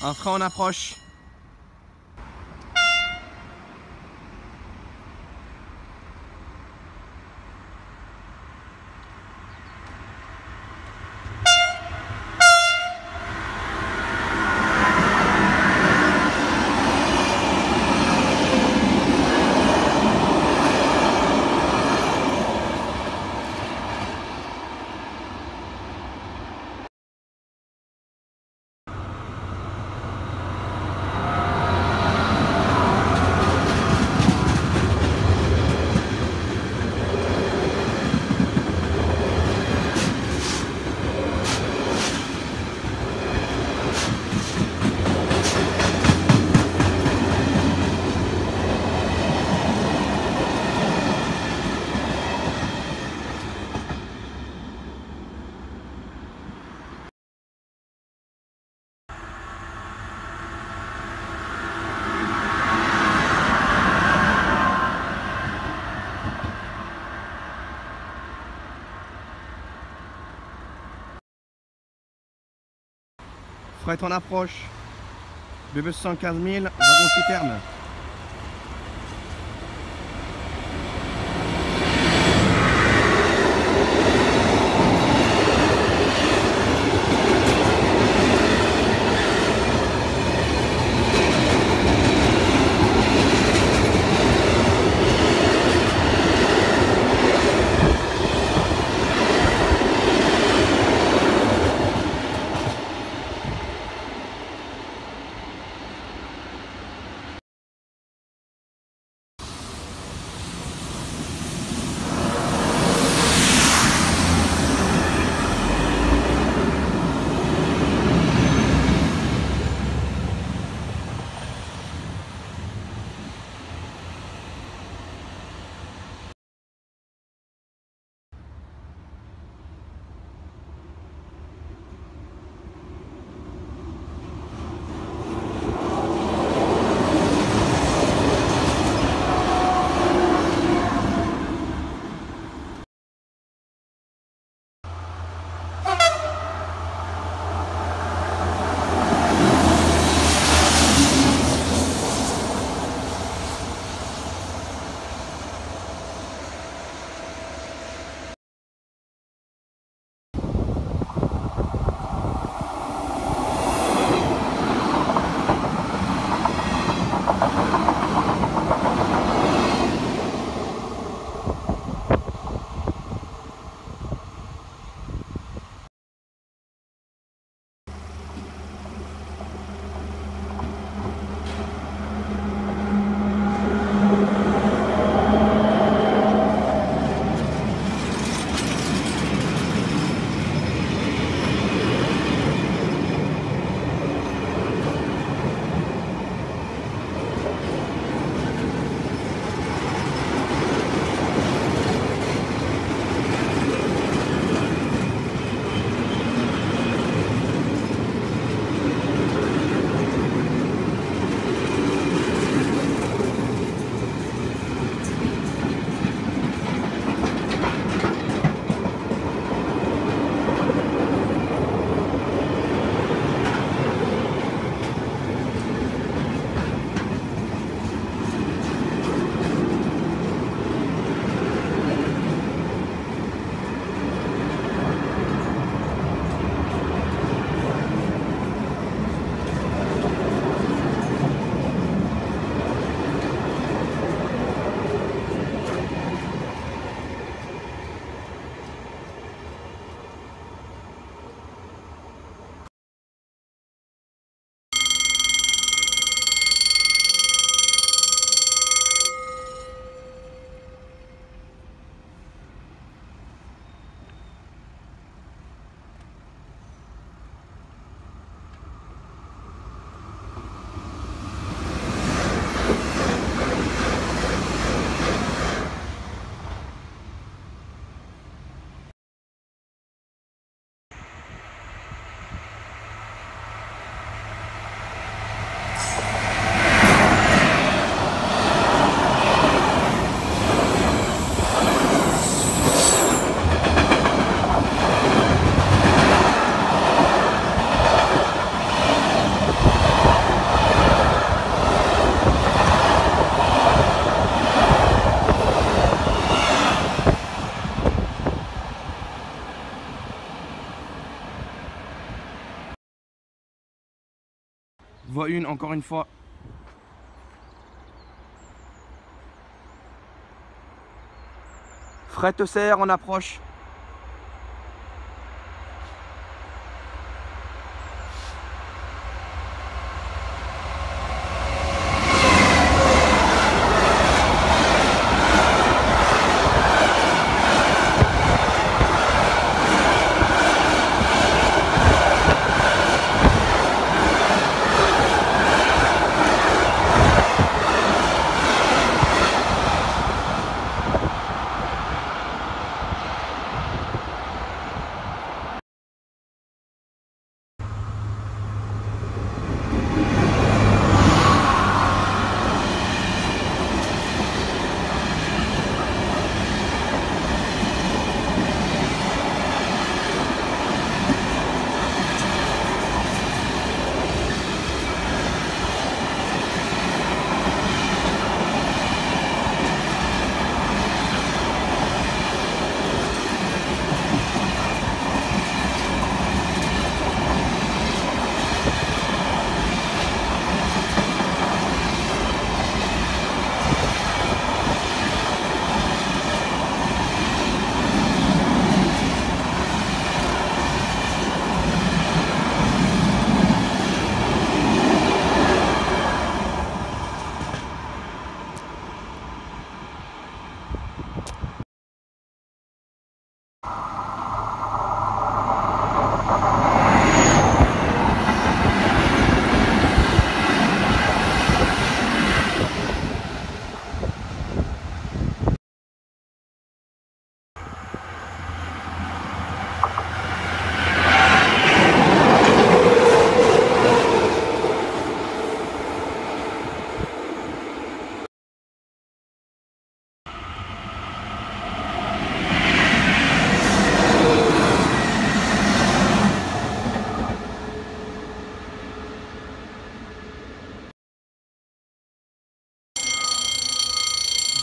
Un frein en approche. Fret en approche, BB 75000, wagon citerne. Voie une, encore une fois. Fret serre en approche.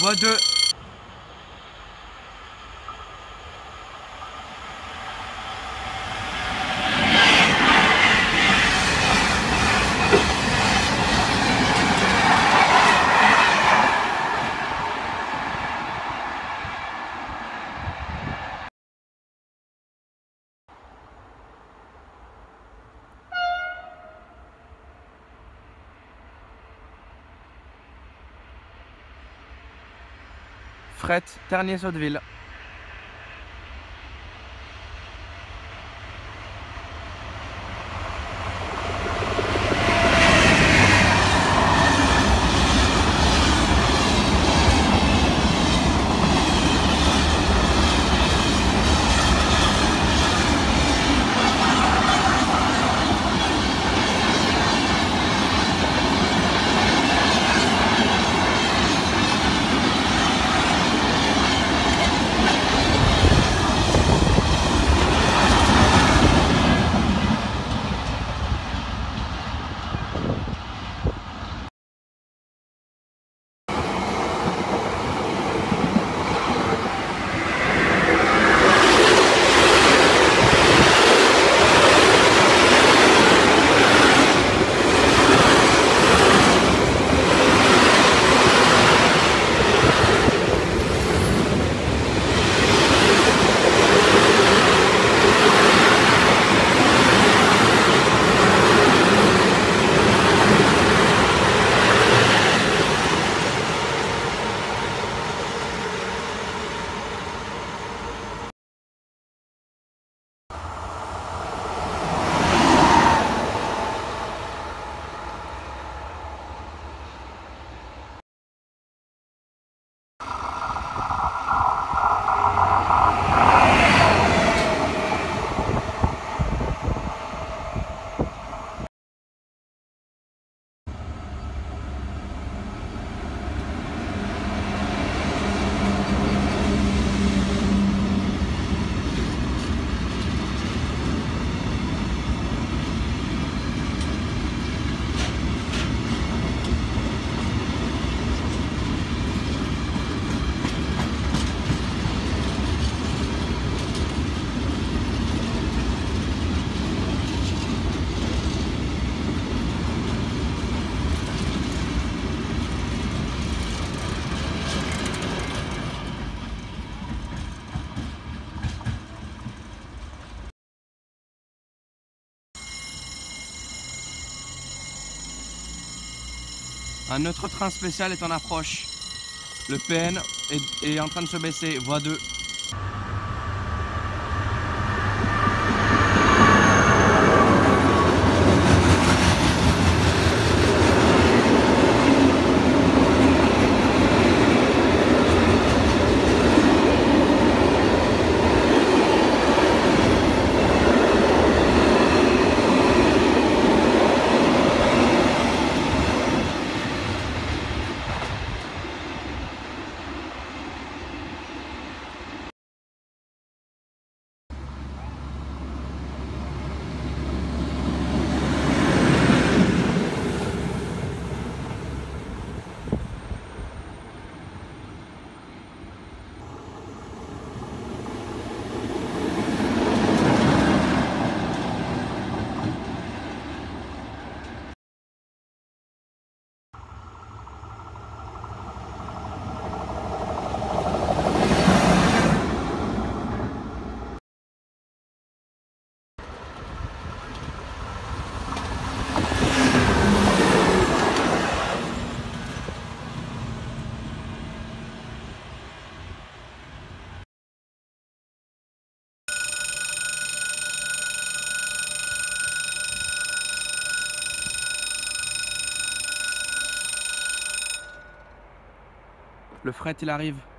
Voie 2. Fret, Tergnier Sotteville. Un autre train spécial est en approche. Le PN est en train de se baisser, voie 2. Le fret, il arrive.